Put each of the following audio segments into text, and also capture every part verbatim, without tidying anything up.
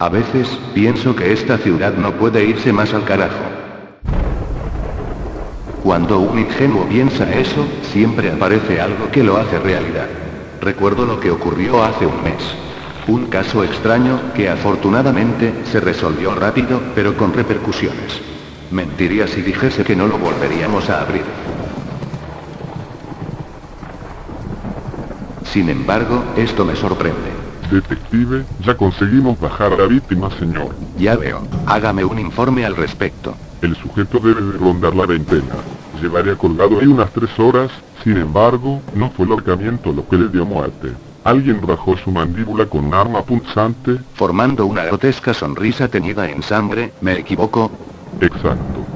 A veces, pienso que esta ciudad no puede irse más al carajo. Cuando un ingenuo piensa eso, siempre aparece algo que lo hace realidad. Recuerdo lo que ocurrió hace un mes. Un caso extraño, que afortunadamente, se resolvió rápido, pero con repercusiones. Mentiría si dijese que no lo volveríamos a abrir. Sin embargo, esto me sorprende. Detective, ya conseguimos bajar a la víctima, señor. Ya veo. Hágame un informe al respecto. El sujeto debe de rondar la veintena. Llevaría colgado ahí unas tres horas, sin embargo, no fue el ahorcamiento lo que le dio muerte. Alguien rajó su mandíbula con un arma punzante. Formando una grotesca sonrisa teñida en sangre, ¿me equivoco? Exacto.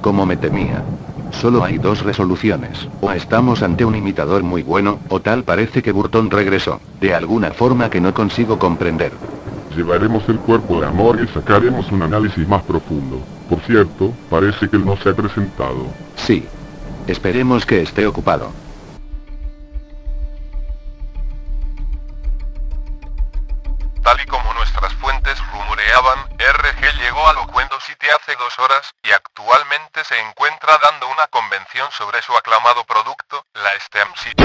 Como me temía. Solo hay dos resoluciones, o estamos ante un imitador muy bueno, o tal parece que Burton regresó, de alguna forma que no consigo comprender. Llevaremos el cuerpo de amor y sacaremos un análisis más profundo. Por cierto, parece que él no se ha presentado. Sí. Esperemos que esté ocupado. Tal y como nuestras fuentes rumoreaban, R G llegó a Loquendo City hace dos horas, y actualmente se encuentra dando una convención sobre su aclamado producto, la Steam City.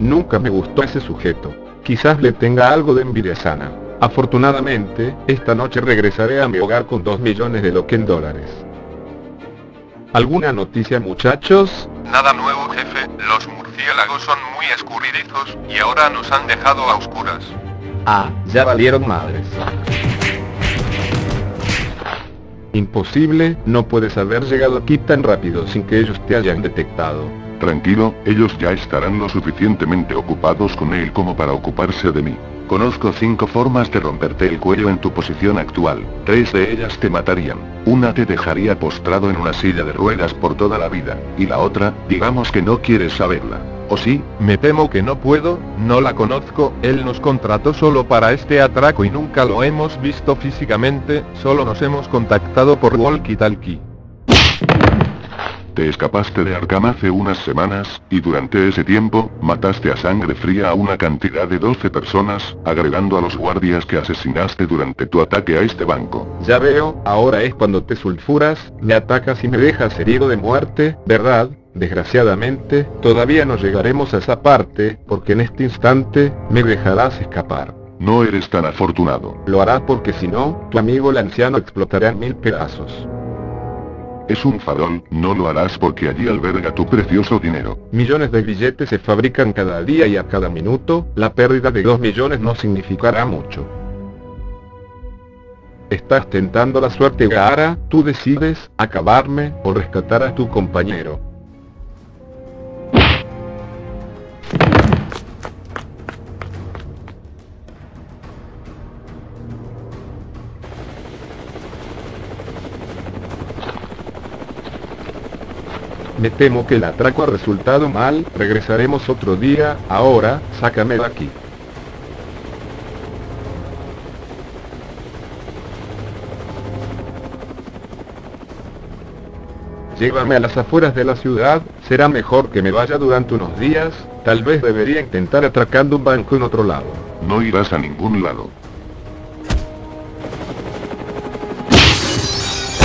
Nunca me gustó ese sujeto. Quizás le tenga algo de envidia sana. Afortunadamente, esta noche regresaré a mi hogar con dos millones de Loquendólares. ¿Alguna noticia, muchachos? Nada nuevo, jefe. Los murciélagos son muy escurridizos, y ahora nos han dejado a oscuras. Ah, ya valieron madres. Imposible, no puedes haber llegado aquí tan rápido sin que ellos te hayan detectado. Tranquilo, ellos ya estarán lo suficientemente ocupados con él como para ocuparse de mí. Conozco cinco formas de romperte el cuello en tu posición actual, tres de ellas te matarían, una te dejaría postrado en una silla de ruedas por toda la vida, y la otra, digamos que no quieres saberla. O sí, me temo que no puedo, no la conozco, él nos contrató solo para este atraco y nunca lo hemos visto físicamente, solo nos hemos contactado por walkie-talkie. Te escapaste de Arkham hace unas semanas, y durante ese tiempo, mataste a sangre fría a una cantidad de doce personas, agregando a los guardias que asesinaste durante tu ataque a este banco. Ya veo, ahora es cuando te sulfuras, me atacas y me dejas herido de muerte, ¿verdad? Desgraciadamente, todavía no llegaremos a esa parte, porque en este instante, me dejarás escapar. No eres tan afortunado. Lo harás porque si no, tu amigo el anciano explotará en mil pedazos. Es un farol, no lo harás porque allí alberga tu precioso dinero. Millones de billetes se fabrican cada día y a cada minuto, la pérdida de dos millones no significará mucho. Estás tentando la suerte, Gaara, tú decides, acabarme, o rescatar a tu compañero. Me temo que el atraco ha resultado mal, regresaremos otro día, ahora, sácame de aquí. Llévame a las afueras de la ciudad, será mejor que me vaya durante unos días, tal vez debería intentar atracando un banco en otro lado. No irás a ningún lado.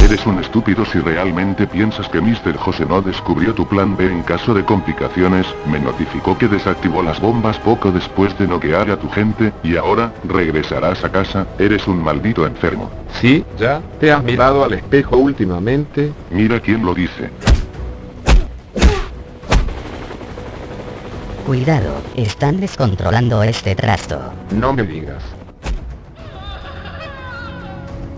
Eres un estúpido si realmente piensas que míster José no descubrió tu plan B en caso de complicaciones, me notificó que desactivó las bombas poco después de noquear a tu gente, y ahora, regresarás a casa, eres un maldito enfermo. Sí, ya, te has mirado al espejo últimamente. Mira quién lo dice. Cuidado, están descontrolando este trasto. No me digas.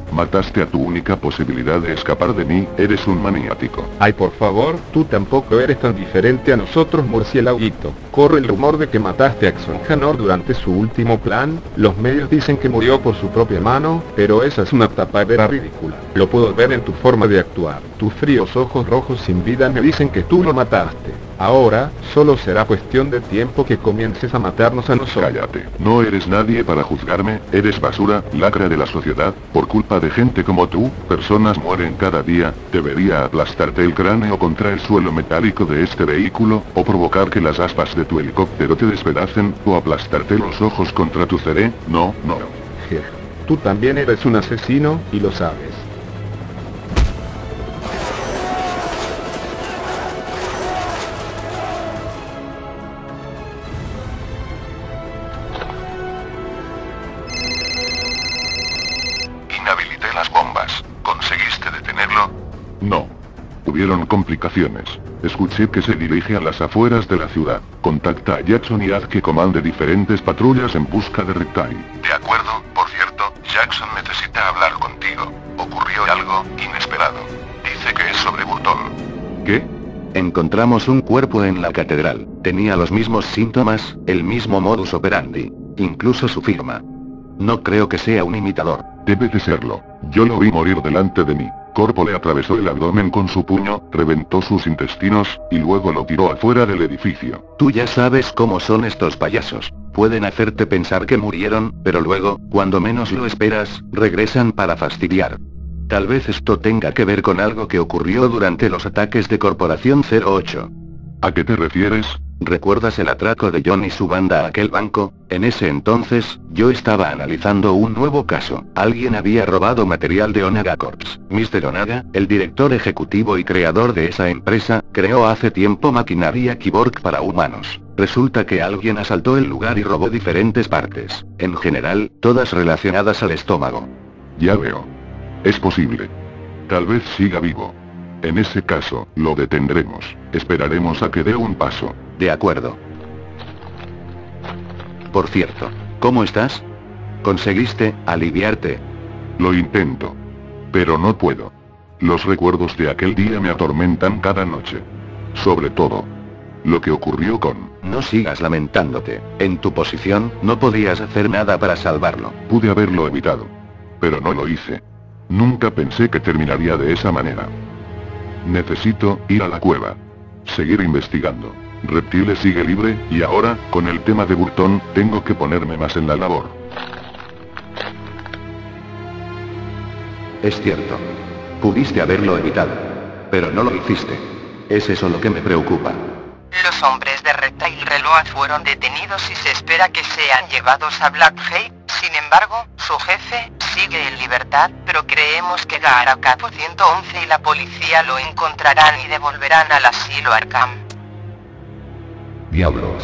Mataste a tu única posibilidad de escapar de mí, eres un maniático. Ay, por favor, tú tampoco eres tan diferente a nosotros, murcielaguito. Corre el rumor de que mataste a JhonJanor durante su último plan, los medios dicen que murió por su propia mano, pero esa es una tapadera ridícula. Lo puedo ver en tu forma de actuar. Tus fríos ojos rojos sin vida me dicen que tú lo mataste. Ahora, solo será cuestión de tiempo que comiences a matarnos a nosotros. Cállate, no eres nadie para juzgarme, eres basura, lacra de la sociedad, por culpa de gente como tú, personas mueren cada día, debería aplastarte el cráneo contra el suelo metálico de este vehículo, o provocar que las aspas de tu helicóptero te despedacen, o aplastarte los ojos contra tu cerebro, no, no. Jeje, tú también eres un asesino, y lo sabes. Tuvieron complicaciones. Escuché que se dirige a las afueras de la ciudad. Contacta a Jackson y haz que comande diferentes patrullas en busca de Reptile. De acuerdo, por cierto, Jackson necesita hablar contigo. Ocurrió algo inesperado. Dice que es sobre Burton. ¿Qué? Encontramos un cuerpo en la catedral. Tenía los mismos síntomas, el mismo modus operandi. Incluso su firma. No creo que sea un imitador. Debe de serlo. Yo lo vi morir delante de mí. Corvo le atravesó el abdomen con su puño, reventó sus intestinos, y luego lo tiró afuera del edificio. Tú ya sabes cómo son estos payasos. Pueden hacerte pensar que murieron, pero luego, cuando menos lo esperas, regresan para fastidiar. Tal vez esto tenga que ver con algo que ocurrió durante los ataques de Corporación cero ocho. ¿A qué te refieres? ¿Recuerdas el atraco de Johnny y su banda a aquel banco? En ese entonces, yo estaba analizando un nuevo caso. Alguien había robado material de Onaga Corps. mister Onaga, el director ejecutivo y creador de esa empresa, creó hace tiempo maquinaria cyborg para humanos. Resulta que alguien asaltó el lugar y robó diferentes partes. En general, todas relacionadas al estómago. Ya veo. Es posible. Tal vez siga vivo. En ese caso, lo detendremos. Esperaremos a que dé un paso. De acuerdo. Por cierto, ¿cómo estás? ¿Conseguiste aliviarte? Lo intento. Pero no puedo. Los recuerdos de aquel día me atormentan cada noche. Sobre todo, lo que ocurrió con... No sigas lamentándote. En tu posición, no podías hacer nada para salvarlo. Pude haberlo evitado. Pero no lo hice. Nunca pensé que terminaría de esa manera. Necesito ir a la cueva. Seguir investigando. Reptile sigue libre, y ahora, con el tema de Burton, tengo que ponerme más en la labor. Es cierto. Pudiste haberlo evitado. Pero no lo hiciste. Es eso lo que me preocupa. Los hombres de Reptile Reload fueron detenidos y se espera que sean llevados a Blackgate. Sin embargo, su jefe sigue en libertad, pero creemos que Gaaracapo ciento once y la policía lo encontrarán y devolverán al asilo Arkham. Diablos.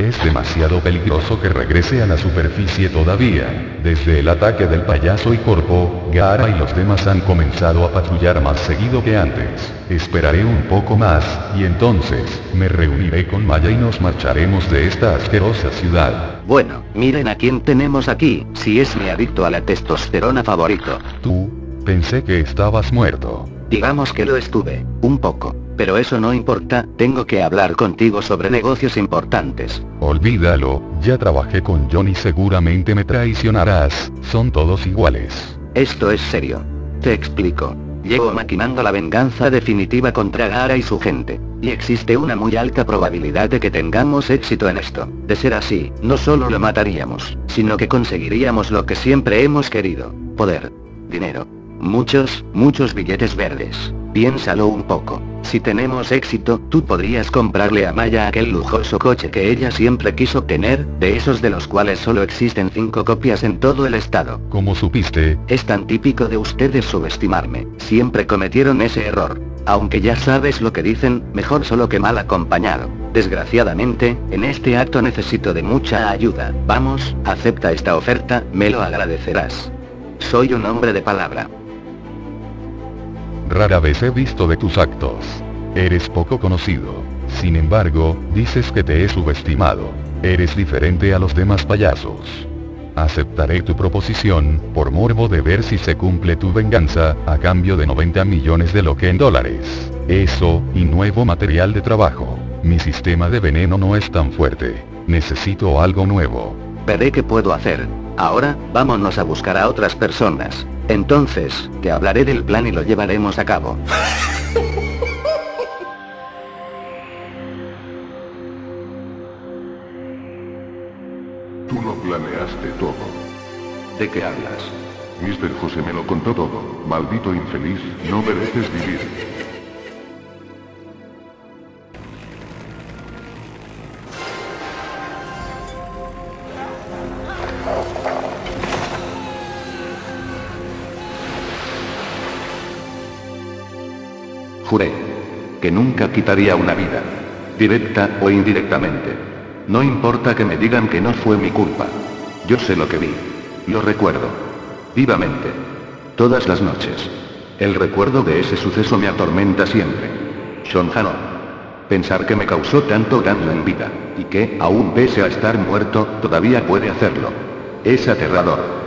Es demasiado peligroso que regrese a la superficie todavía. Desde el ataque del payaso y Corvo, Gaara y los demás han comenzado a patrullar más seguido que antes. Esperaré un poco más, y entonces, me reuniré con Maya y nos marcharemos de esta asquerosa ciudad. Bueno, miren a quién tenemos aquí, si es mi adicto a la testosterona favorito. Tú, pensé que estabas muerto. Digamos que lo estuve, un poco. Pero eso no importa, tengo que hablar contigo sobre negocios importantes. Olvídalo, ya trabajé con Johnny, seguramente me traicionarás, son todos iguales. Esto es serio. Te explico. Llevo maquinando la venganza definitiva contra Gaara y su gente. Y existe una muy alta probabilidad de que tengamos éxito en esto. De ser así, no solo lo mataríamos, sino que conseguiríamos lo que siempre hemos querido. Poder. Dinero. Muchos, muchos billetes verdes. Piénsalo un poco. Si tenemos éxito, tú podrías comprarle a Maya aquel lujoso coche que ella siempre quiso tener, de esos de los cuales solo existen cinco copias en todo el estado. ¿Cómo supiste? Es tan típico de ustedes subestimarme. Siempre cometieron ese error. Aunque ya sabes lo que dicen, mejor solo que mal acompañado. Desgraciadamente, en este acto necesito de mucha ayuda. Vamos, acepta esta oferta, me lo agradecerás. Soy un hombre de palabra. Rara vez he visto de tus actos. Eres poco conocido. Sin embargo, dices que te he subestimado. Eres diferente a los demás payasos. Aceptaré tu proposición, por morbo de ver si se cumple tu venganza, a cambio de noventa millones de Loquendo dólares. Eso, y nuevo material de trabajo. Mi sistema de veneno no es tan fuerte. Necesito algo nuevo. Veré qué puedo hacer. Ahora, vámonos a buscar a otras personas. Entonces, te hablaré del plan y lo llevaremos a cabo. ¿De qué hablas? míster José me lo contó todo, maldito infeliz, no mereces vivir. Juré que nunca quitaría una vida, directa o indirectamente. No importa que me digan que no fue mi culpa. Yo sé lo que vi. Lo recuerdo. Vivamente. Todas las noches. El recuerdo de ese suceso me atormenta siempre. JhonJanor. Pensar que me causó tanto daño en vida, y que, aún pese a estar muerto, todavía puede hacerlo. Es aterrador.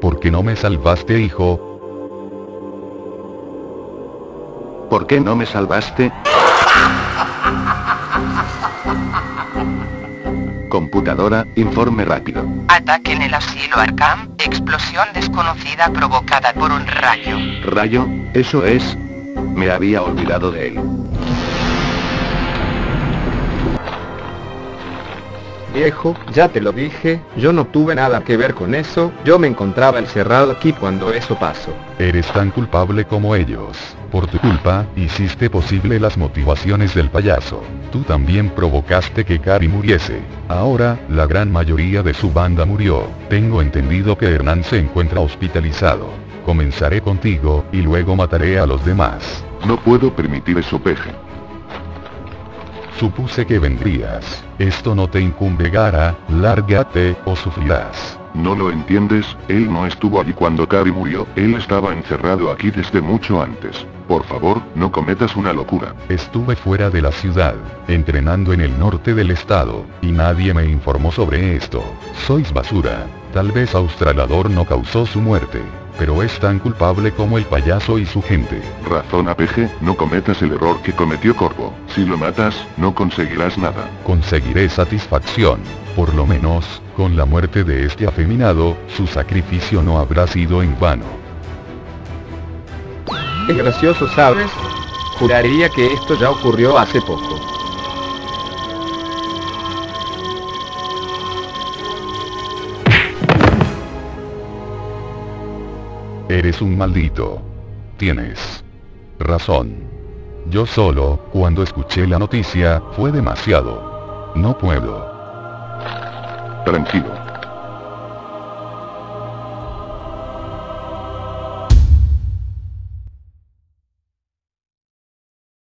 ¿Por qué no me salvaste, hijo? ¿Por qué no me salvaste? Computadora, informe rápido. Ataque en el asilo Arkham, explosión desconocida provocada por un rayo. ¿Rayo? Eso es. Me había olvidado de él. Viejo, ya te lo dije, yo no tuve nada que ver con eso, yo me encontraba encerrado aquí cuando eso pasó. Eres tan culpable como ellos. Por tu culpa, hiciste posible las motivaciones del payaso. Tú también provocaste que Kari muriese. Ahora, la gran mayoría de su banda murió. Tengo entendido que Hernán se encuentra hospitalizado. Comenzaré contigo, y luego mataré a los demás. No puedo permitir eso, Peje. Supuse que vendrías. Esto no te incumbe, Gaara, lárgate, o sufrirás. No lo entiendes, él no estuvo allí cuando Kari murió, él estaba encerrado aquí desde mucho antes. Por favor, no cometas una locura. Estuve fuera de la ciudad, entrenando en el norte del estado, y nadie me informó sobre esto. Sois basura. Tal vez Australador no causó su muerte, pero es tan culpable como el payaso y su gente. Razona, Peje, no cometas el error que cometió Corvo. Si lo matas, no conseguirás nada. Conseguiré satisfacción. Por lo menos, con la muerte de este afeminado, su sacrificio no habrá sido en vano. Es gracioso, ¿sabes? Juraría que esto ya ocurrió hace poco. Eres un maldito. Tienes razón. Yo solo, cuando escuché la noticia, fue demasiado. No puedo. Tranquilo.